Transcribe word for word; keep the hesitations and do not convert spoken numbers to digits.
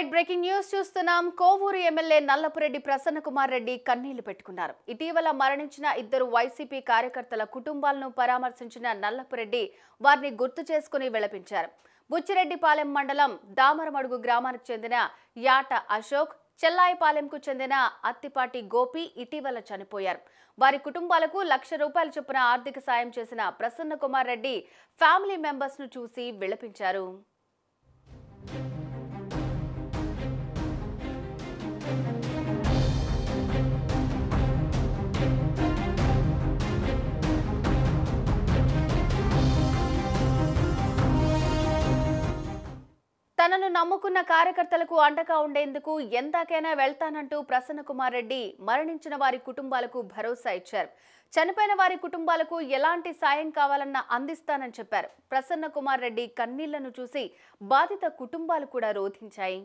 Right, breaking news to Stenam, Kovuri M L A Nallapareddy Prasanna Kumar Reddy Kani Lipetkunar. Itiva Maranichina Idru Y C P Karikatala Kutumbal no Paramar Sanchina Nallapareddy Barni Gutucheskuni Velapincher. Buchireddi Palem Mandalam, Damar Madu Grammar Yata Yata Ashok, Chella Palem Kuchendena, Ati Gopi, Itiva Chanipoyer. Baricutumbalaku, Lakshapal Chupana, Arthika Sayam Chesena, Prasanna Kumar Reddy, family members nu chusi Velapincharu. తనను నమ్ముకున్న కార్యకర్తలకు అండగా ఉండేందుకు ఎంతకైనా వెళ్తానంటూ ప్రసన్న కుమార్ రెడ్డి మరణించిన వారి కుటుంబాలకు భరోసా ఇచ్చారు. చనిపోయిన వారి కుటుంబాలకు ఎలాంటి సాయం కావాలన్నా అందిస్తానని చెప్పారు. ప్రసన్న కుమార్ రెడ్డి కన్నీళ్లను చూసి బాధిత కుటుంబాలు కూడా రోధించాయి.